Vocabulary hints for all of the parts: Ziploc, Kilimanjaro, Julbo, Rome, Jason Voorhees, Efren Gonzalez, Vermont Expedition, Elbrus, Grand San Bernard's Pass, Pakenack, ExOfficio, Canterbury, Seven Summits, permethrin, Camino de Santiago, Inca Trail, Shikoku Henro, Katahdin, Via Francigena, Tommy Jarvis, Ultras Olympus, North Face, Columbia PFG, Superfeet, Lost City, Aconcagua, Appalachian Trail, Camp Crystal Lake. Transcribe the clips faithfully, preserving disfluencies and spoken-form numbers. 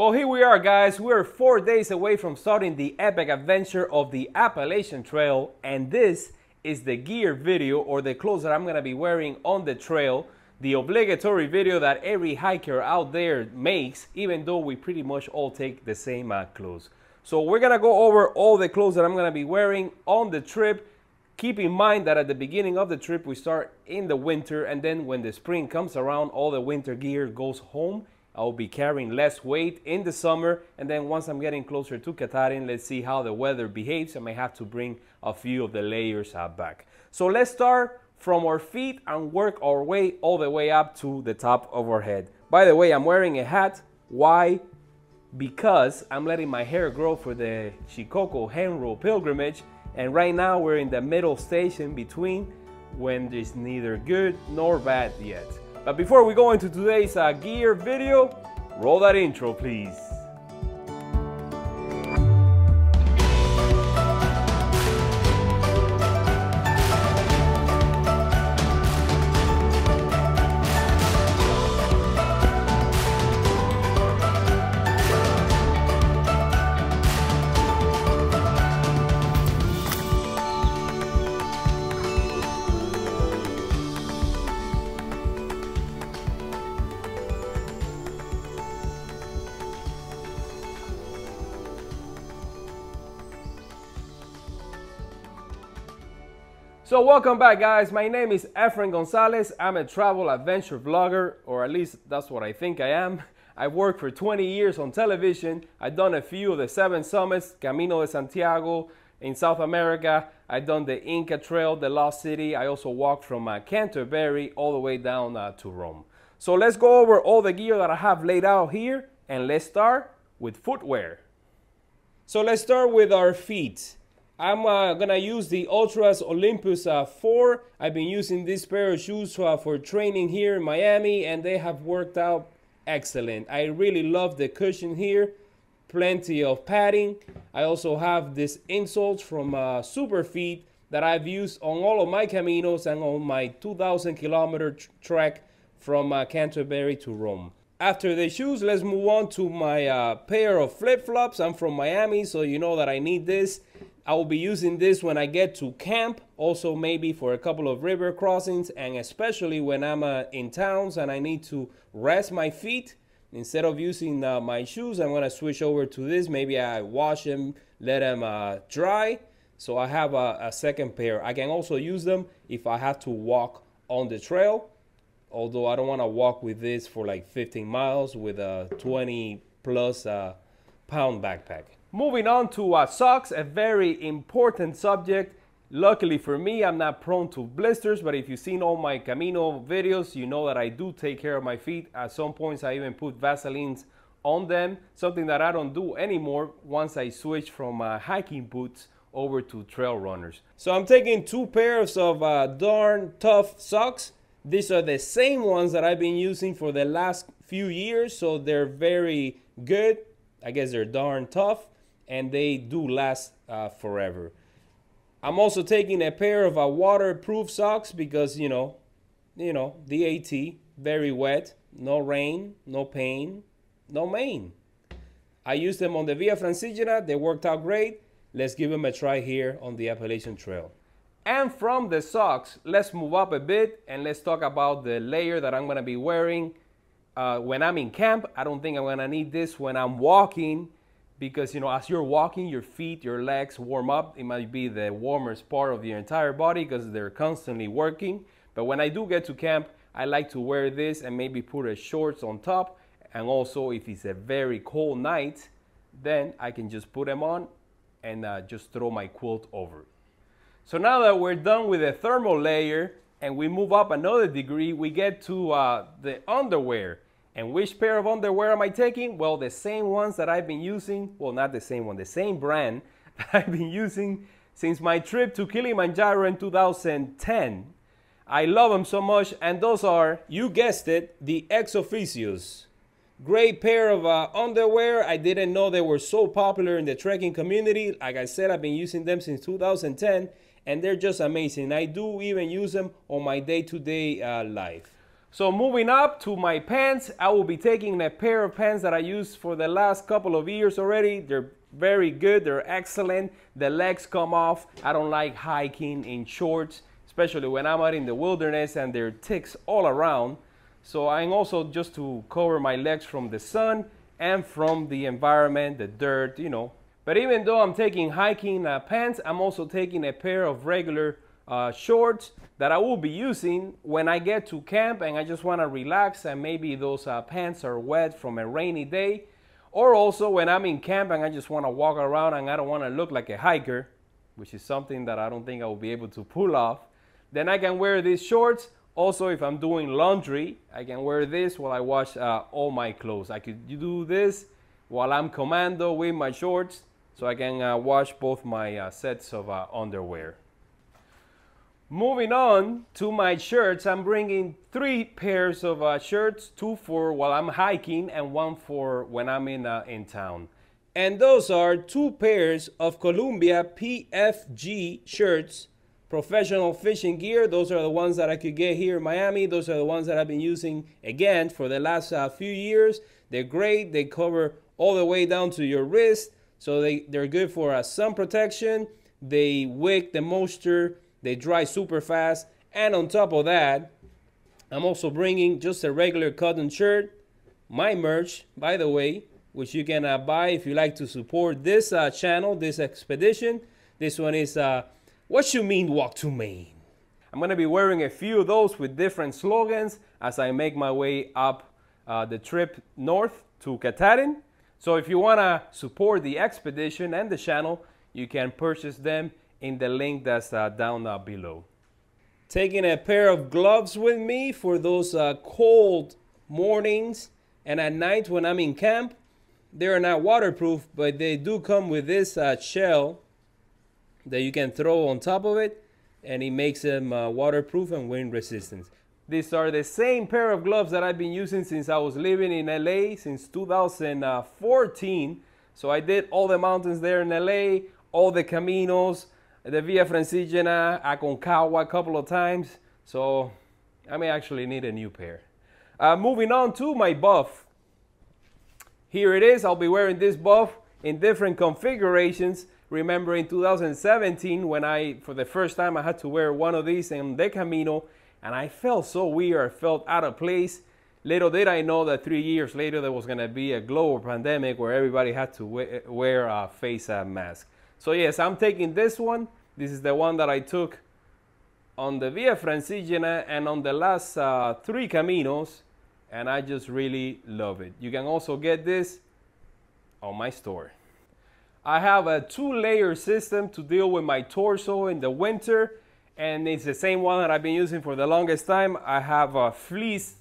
Well, here we are, guys. We are four days away from starting the epic adventure of the Appalachian Trail, and this is the gear video, or the clothes that I'm gonna be wearing on the trail. The obligatory video that every hiker out there makes, even though we pretty much all take the same uh, clothes. So we're gonna go over all the clothes that I'm gonna be wearing on the trip. Keep in mind that at the beginning of the trip we start in the winter, and then when the spring comes around, all the winter gear goes home. I'll be carrying less weight in the summer, and then once I'm getting closer to Katahdin, let's see how the weather behaves. I may have to bring a few of the layers uh, back. So let's start from our feet and work our way all the way up to the top of our head. By the way, I'm wearing a hat. Why? Because I'm letting my hair grow for the Shikoku Henro pilgrimage, and right now we're in the middle stage in between, when there's neither good nor bad yet. But before we go into today's uh, gear video, roll that intro, please. So welcome back, guys. My name is Efren Gonzalez. I'm a travel adventure vlogger, or at least that's what I think I am. I've worked for twenty years on television. I've done a few of the Seven Summits, Camino de Santiago in South America. I've done the Inca Trail, the Lost City. I also walked from uh, Canterbury all the way down uh, to Rome. So let's go over all the gear that I have laid out here, and let's start with footwear. So let's start with our feet. I'm uh, gonna use the Ultras Olympus uh, four. I've been using this pair of shoes uh, for training here in Miami, and they have worked out excellent. I really love the cushion here, plenty of padding. I also have this insoles from uh, Superfeet that I've used on all of my Caminos and on my two thousand kilometer tr trek from uh, Canterbury to Rome. After the shoes, let's move on to my uh, pair of flip-flops. I'm from Miami, so you know that I need this. I will be using this when I get to camp, also maybe for a couple of river crossings, and especially when I'm uh, in towns and I need to rest my feet. Instead of using uh, my shoes, I'm going to switch over to this. Maybe I wash them, let them uh, dry, so I have a, a second pair. I can also use them if I have to walk on the trail, although I don't want to walk with this for like fifteen miles with a twenty plus uh, pound backpack. Moving on to uh, socks, a very important subject. Luckily for me, I'm not prone to blisters, but if you've seen all my Camino videos, you know that I do take care of my feet. At some points, I even put Vaselines on them, something that I don't do anymore once I switch from uh, hiking boots over to trail runners. So I'm taking two pairs of uh, darn tough socks. These are the same ones that I've been using for the last few years, so they're very good. I guess they're darn tough, and they do last uh, forever. I'm also taking a pair of uh, waterproof socks because, you know, you know, D A T, very wet, no rain, no pain, no main. I used them on the Via Francigena. They worked out great. Let's give them a try here on the Appalachian Trail. And from the socks, let's move up a bit and let's talk about the layer that I'm gonna be wearing uh, when I'm in camp. I don't think I'm gonna need this when I'm walking, because, you know, as you're walking, your feet, your legs warm up. It might be the warmest part of your entire body because they're constantly working. But when I do get to camp, I like to wear this and maybe put a shorts on top. And also, if it's a very cold night, then I can just put them on and uh, just throw my quilt over. So now that we're done with the thermal layer and we move up another degree, we get to uh, the underwear. And which pair of underwear am I taking? Well, the same ones that I've been using, well, not the same one, the same brand that I've been using since my trip to Kilimanjaro in two thousand ten. I love them so much, and those are, you guessed it, the ExOfficios. Great pair of uh, underwear. I didn't know they were so popular in the trekking community. Like I said, I've been using them since two thousand ten, and they're just amazing. I do even use them on my day-to-day uh, life. So moving up to my pants, I will be taking a pair of pants that I used for the last couple of years already. They're very good, they're excellent. The legs come off. I don't like hiking in shorts, especially when I'm out in the wilderness and there are ticks all around. So I'm also just to cover my legs from the sun and from the environment, the dirt, you know. But even though I'm taking hiking uh, pants, I'm also taking a pair of regular uh, shorts that I will be using when I get to camp and I just want to relax, and maybe those uh, pants are wet from a rainy day. Or also when I'm in camp and I just want to walk around and I don't want to look like a hiker, which is something that I don't think I will be able to pull off, then I can wear these shorts. Also, if I'm doing laundry, I can wear this while I wash uh, all my clothes. I could do this while I'm commando with my shorts, so I can uh, wash both my uh, sets of uh, underwear. Moving on to my shirts, I'm bringing three pairs of uh, shirts, two for while I'm hiking and one for when I'm in, uh, in town. And those are two pairs of Columbia P F G shirts, professional fishing gear. Those are the ones that I could get here in Miami. Those are the ones that I've been using again for the last uh, few years. They're great, they cover all the way down to your wrist. So they, they're good for uh, sun protection, they wick the moisture, they dry super fast, and on top of that, I'm also bringing just a regular cotton shirt, my merch, by the way, which you can uh, buy if you like to support this uh, channel, this expedition. This one is, uh, what you mean walk to Maine? I'm gonna be wearing a few of those with different slogans as I make my way up uh, the trip north to Katahdin. So if you wanna support the expedition and the channel, you can purchase them in the link that's uh, down uh, below. Taking a pair of gloves with me for those uh, cold mornings and at night when I'm in camp. They're not waterproof, but they do come with this uh, shell that you can throw on top of it, and it makes them uh, waterproof and wind resistant. These are the same pair of gloves that I've been using since I was living in L A, since two thousand fourteen. So I did all the mountains there in L A, all the Caminos, the Via Francigena, Aconcagua a couple of times, so I may actually need a new pair. Uh, moving on to my buff. Here it is. I'll be wearing this buff in different configurations. Remember in two thousand seventeen when I, for the first time, I had to wear one of these in the Camino, and I felt so weird, I felt out of place. Little did I know that three years later there was going to be a global pandemic where everybody had to we wear a face mask. So yes, I'm taking this one. This is the one that I took on the Via Francigena and on the last uh, three Caminos, and I just really love it. You can also get this on my store. I have a two-layer system to deal with my torso in the winter, and it's the same one that I've been using for the longest time. I have a fleece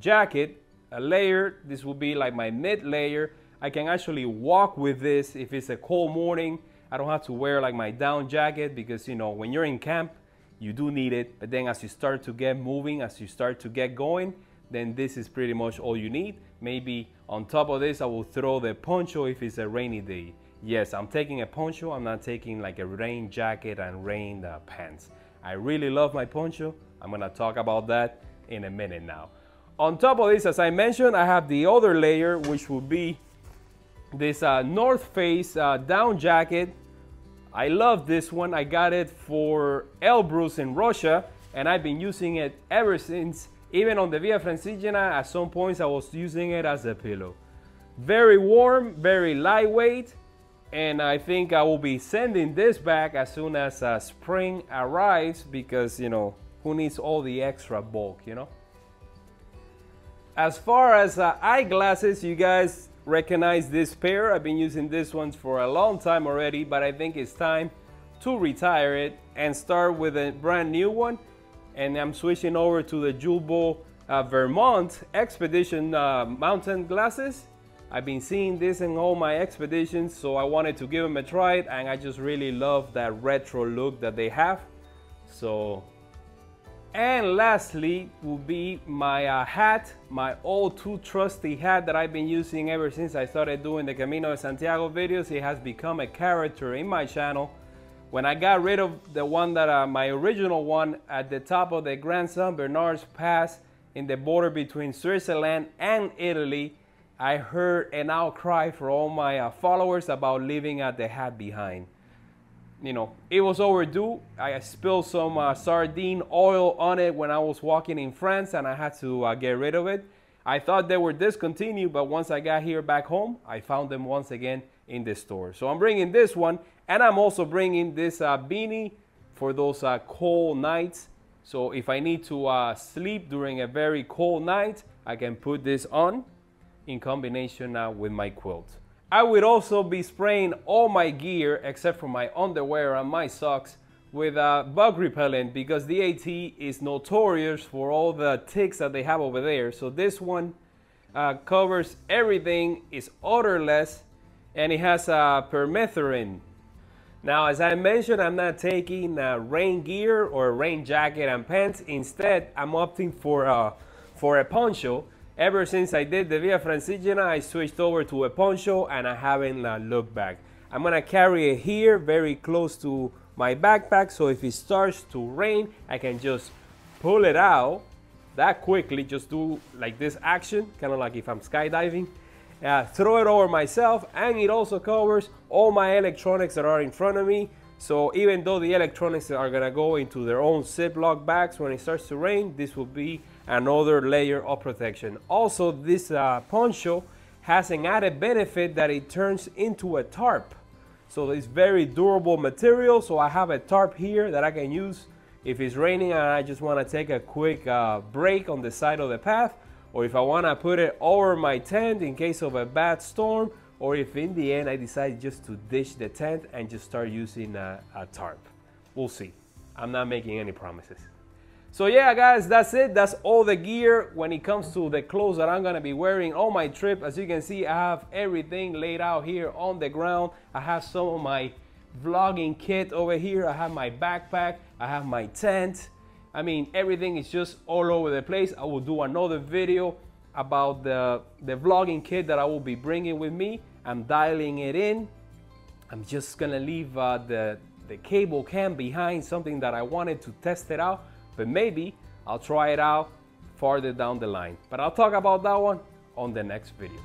jacket, a layer. This will be like my mid layer. I can actually walk with this if it's a cold morning. I don't have to wear like my down jacket because, you know, when you're in camp, you do need it. But then as you start to get moving, as you start to get going, then this is pretty much all you need. Maybe on top of this, I will throw the poncho if it's a rainy day. Yes, I'm taking a poncho. I'm not taking like a rain jacket and rain uh, pants. I really love my poncho. I'm gonna talk about that in a minute now. On top of this, as I mentioned, I have the other layer, which will be this uh, North Face uh, down jacket. I love this one. I got it for Elbrus in Russia, and I've been using it ever since. Even on the Via Francigena, at some points I was using it as a pillow. Very warm, very lightweight, and I think I will be sending this back as soon as uh, spring arrives because, you know, who needs all the extra bulk, you know? As far as uh, eyeglasses, you guys recognize this pair. I've been using this one for a long time already, but I think it's time to retire it and start with a brand new one. And I'm switching over to the Julbo uh, Vermont Expedition uh, mountain glasses. I've been seeing this in all my expeditions, so I wanted to give them a try, and I just really love that retro look that they have. So. And lastly will be my uh, hat, my old too trusty hat that I've been using ever since I started doing the Camino de Santiago videos. It has become a character in my channel. When I got rid of the one that, uh, my original one at the top of the Grand San Bernard's Pass in the border between Switzerland and Italy, I heard an outcry for all my uh, followers about leaving uh, the hat behind. You know, it was overdue. I spilled some uh, sardine oil on it when I was walking in France, and I had to uh, get rid of it. I thought they were discontinued, but once I got here back home, I found them once again in the store. So I'm bringing this one, and I'm also bringing this uh, beanie for those uh, cold nights. So if I need to uh, sleep during a very cold night, I can put this on in combination uh, with my quilt. I would also be spraying all my gear, except for my underwear and my socks, with uh, bug repellent, because the AT is notorious for all the ticks that they have over there. So this one uh, covers everything, is odorless, and it has uh, permethrin. Now, as I mentioned, I'm not taking uh, rain gear or rain jacket and pants. Instead, I'm opting for, uh, for a poncho. Ever since I did the Via Francigena, I switched over to a poncho, and I haven't uh, looked back. I'm gonna carry it here very close to my backpack, so if it starts to rain, I can just pull it out that quickly, just do like this action, kind of like if I'm skydiving, uh, throw it over myself, and it also covers all my electronics that are in front of me. So even though the electronics are gonna go into their own Ziploc bags when it starts to rain, this will be another layer of protection. Also, this uh, poncho has an added benefit that it turns into a tarp. So it's very durable material, so I have a tarp here that I can use if it's raining and I just want to take a quick uh, break on the side of the path, or if I want to put it over my tent in case of a bad storm, or if in the end I decide just to ditch the tent and just start using a, a tarp. We'll see. I'm not making any promises. So yeah, guys, that's it. That's all the gear when it comes to the clothes that I'm gonna be wearing on my trip. As you can see, I have everything laid out here on the ground. I have some of my vlogging kit over here. I have my backpack, I have my tent. I mean, everything is just all over the place. I will do another video about the, the vlogging kit that I will be bringing with me. I'm dialing it in. I'm just gonna leave uh, the, the cable cam behind, something that I wanted to test it out. But maybe I'll try it out farther down the line. But I'll talk about that one on the next video.